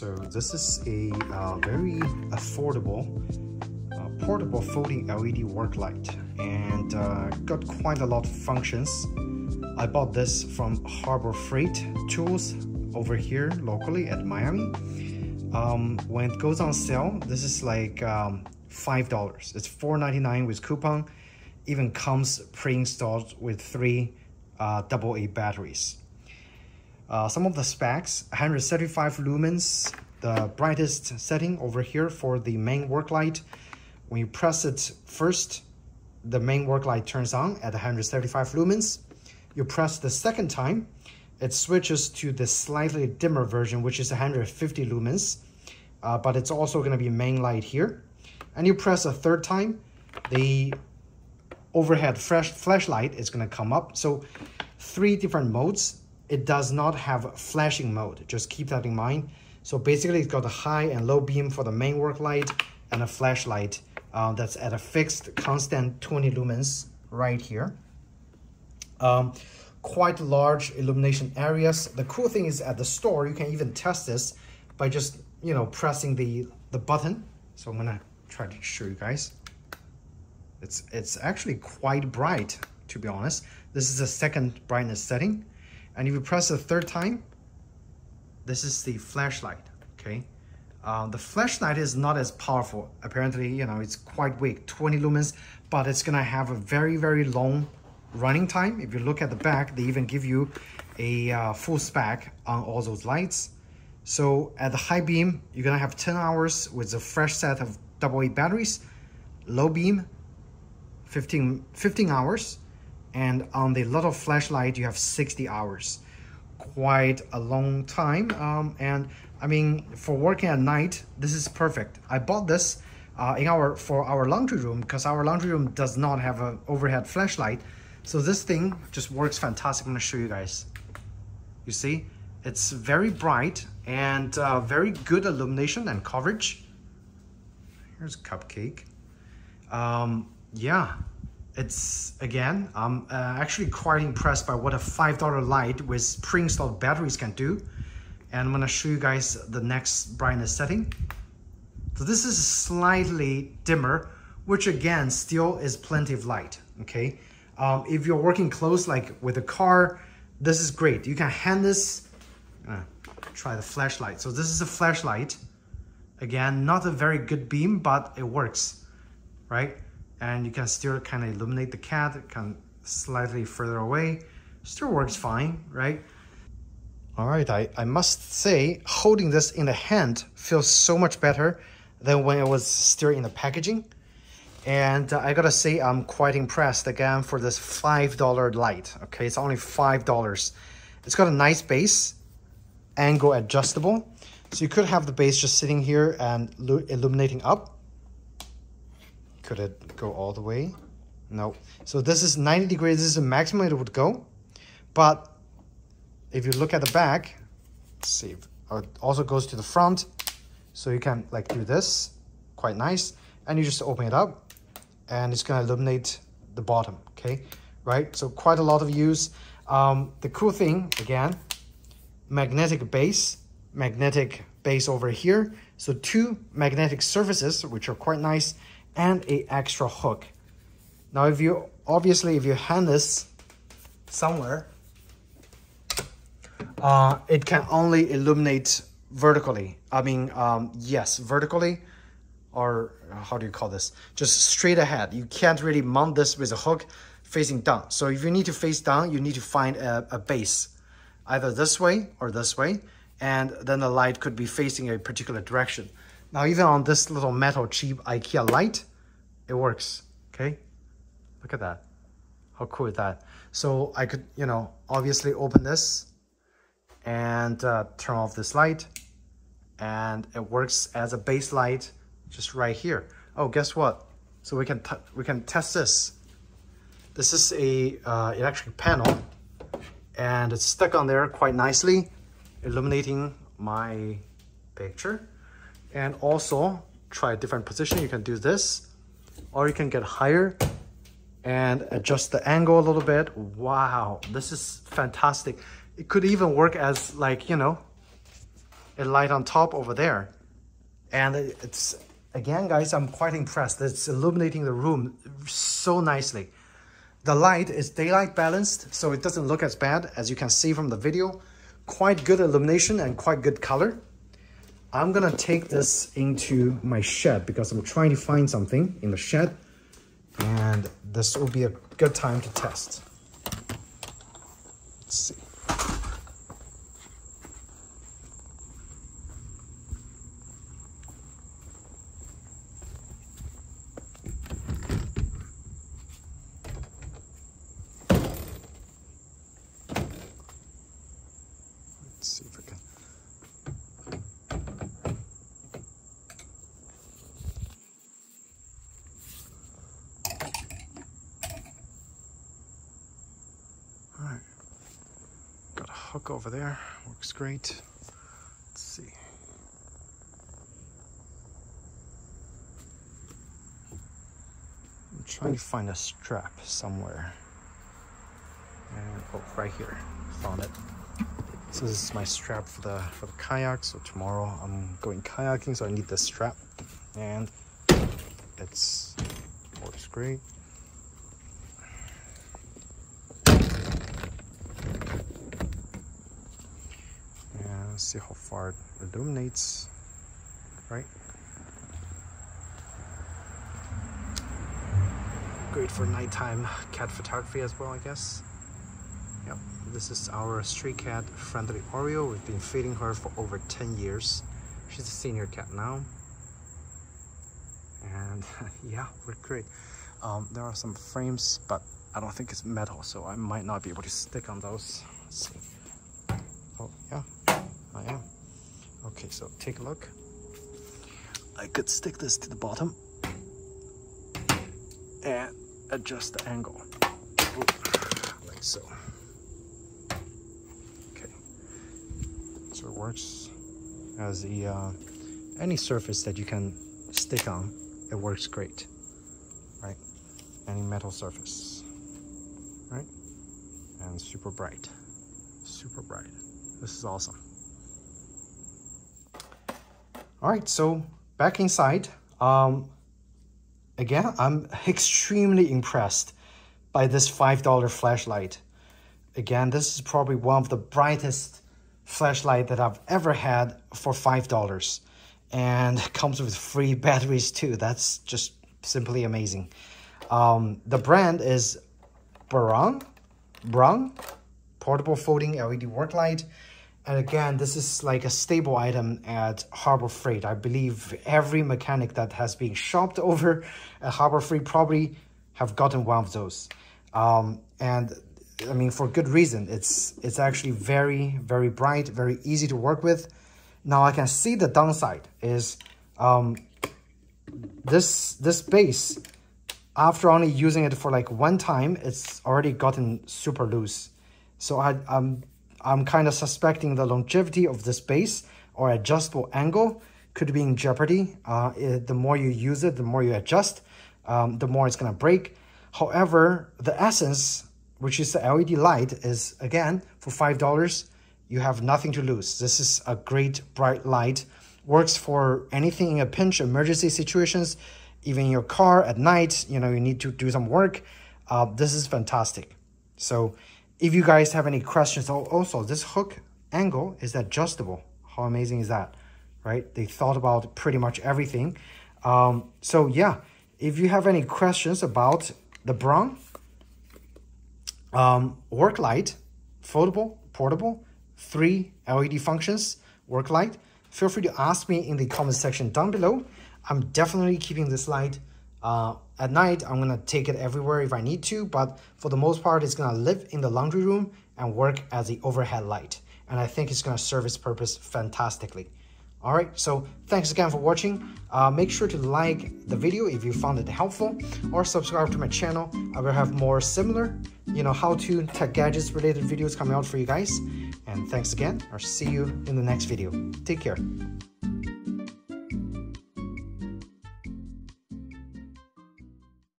So this is a very affordable portable floating LED work light, and got quite a lot of functions. I bought this from Harbor Freight Tools over here locally at Miami. When it goes on sale, this is like $5. It's $4.99 with coupon. Even comes pre-installed with 3 AA batteries. Some of the specs: 175 lumens, the brightest setting over here for the main work light. When you press it first, the main work light turns on at 175 lumens. You press the second time, it switches to the slightly dimmer version, which is 150 lumens, but it's also going to be main light here. And you press a third time, the overhead flashlight is going to come up. So 3 different modes. It does not have flashing mode, just keep that in mind. So basically it's got a high and low beam for the main work light and a flashlight that's at a fixed constant 20 lumens right here. Quite large illumination areas. The cool thing is, at the store you can even test this by just, you know, pressing the button. So I'm gonna try to show you guys. It's actually quite bright, to be honest. This is the second brightness setting. And if you press the third time, this is the flashlight, okay? The flashlight is not as powerful. Apparently, you know, it's quite weak, 20 lumens, but it's gonna have a very, very long running time. If you look at the back, they even give you a full spec on all those lights. So at the high beam, you're gonna have 10 hours with a fresh set of AA batteries. Low beam, 15 hours. And on the little flashlight, you have 60 hours. Quite a long time. And I mean, for working at night, this is perfect. I bought this for our laundry room, because our laundry room does not have an overhead flashlight. So this thing just works fantastic. I'm gonna show you guys. You see, it's very bright and very good illumination and coverage. Here's a cupcake. Yeah. It's, again, I'm actually quite impressed by what a $5 light with pre-installed batteries can do. And I'm gonna show you guys the next brightness setting. So this is slightly dimmer, which again, still is plenty of light, okay? If you're working close, like with a car, this is great. You can hand this, try the flashlight. So this is a flashlight. Again, not a very good beam, but it works, right? And you can still kind of illuminate the cat. It can slightly further away. Still works fine, right? All right, I must say, holding this in the hand feels so much better than when it was still in the packaging. And I gotta say, I'm quite impressed again for this $5 light, okay? It's only $5. It's got a nice base, angle adjustable. So you could have the base just sitting here and illuminating up. Could it go all the way? No. So this is 90 degrees. This is the maximum it would go. But if you look at the back, let's see, it also goes to the front. So you can like do this, quite nice. And you just open it up and it's gonna illuminate the bottom, okay? Right, so quite a lot of use. The cool thing, again, magnetic base over here. So 2 magnetic surfaces, which are quite nice. And a extra hook. Now, if you hand this somewhere, it can only illuminate vertically. I mean, yes, vertically, or how do you call this? Just straight ahead. You can't really mount this with a hook facing down. So if you need to face down, you need to find a base, either this way or this way, and then the light could be facing a particular direction. Now, even on this little metal cheap IKEA light, it works, okay? Look at that. How cool is that? So I could, you know, obviously open this and turn off this light, and it works as a base light just right here. Oh, guess what? So we can test this. This is a electric panel, and it's stuck on there quite nicely, illuminating my picture. And also try a different position. You can do this, or you can get higher and adjust the angle a little bit. Wow, this is fantastic. It could even work as, like, you know, it light on top over there. And it's, again, guys, I'm quite impressed. It's illuminating the room so nicely. The light is daylight balanced, so it doesn't look as bad as you can see from the video. Quite good illumination and quite good color. I'm gonna take this into my shed because I'm trying to find something in the shed, and this will be a good time to test. Let's see. Hook over there, works great. Let's see. I'm trying to find a strap somewhere. And oh, right here, found it. So this is my strap for the kayak. So tomorrow I'm going kayaking, so I need this strap. And it's works great. See how far it illuminates, right? Great for nighttime cat photography as well, I guess. Yep, this is our stray cat, Friendly Oreo. We've been feeding her for over 10 years. She's a senior cat now. And yeah, we're great. There are some frames, but I don't think it's metal, so I might not be able to stick on those. Let's see. Oh, yeah. Yeah. Okay, so take a look. I could stick this to the bottom and adjust the angle like so. Okay, so it works as the any surface that you can stick on, it works great, right? Any metal surface, right? And super bright, super bright. This is awesome. All right, so back inside. Again, I'm extremely impressed by this $5 flashlight. Again, this is probably one of the brightest flashlight that I've ever had for $5, and comes with free batteries too. That's just simply amazing. The brand is Braun portable folding LED work light. And again, this is like a staple item at Harbor Freight. I believe every mechanic that has been shopped over at Harbor Freight probably have gotten one of those. And I mean, for good reason. It's actually very, very bright, very easy to work with. Now I can see the downside is this base, after only using it for like one time, it's already gotten super loose. So I'm kind of suspecting the longevity of this base or adjustable angle could be in jeopardy. The more you use it, the more you adjust, the more it's going to break. However, the essence, which is the LED light, is, again, for $5, you have nothing to lose. This is a great bright light. Works for anything in a pinch, emergency situations, even in your car at night, you know, you need to do some work. This is fantastic. So if you guys have any questions, also this hook angle is adjustable. How amazing is that, right? They thought about pretty much everything. So yeah, if you have any questions about the Braun work light, foldable, portable, 3 LED functions work light, feel free to ask me in the comment section down below. I'm definitely keeping this light. At night, I'm going to take it everywhere if I need to, but for the most part, it's going to live in the laundry room and work as the overhead light. And I think it's going to serve its purpose fantastically. All right, so thanks again for watching. Make sure to like the video if you found it helpful, or subscribe to my channel. I will have more similar, you know, how-to tech gadgets related videos coming out for you guys. And thanks again. I'll see you in the next video. Take care.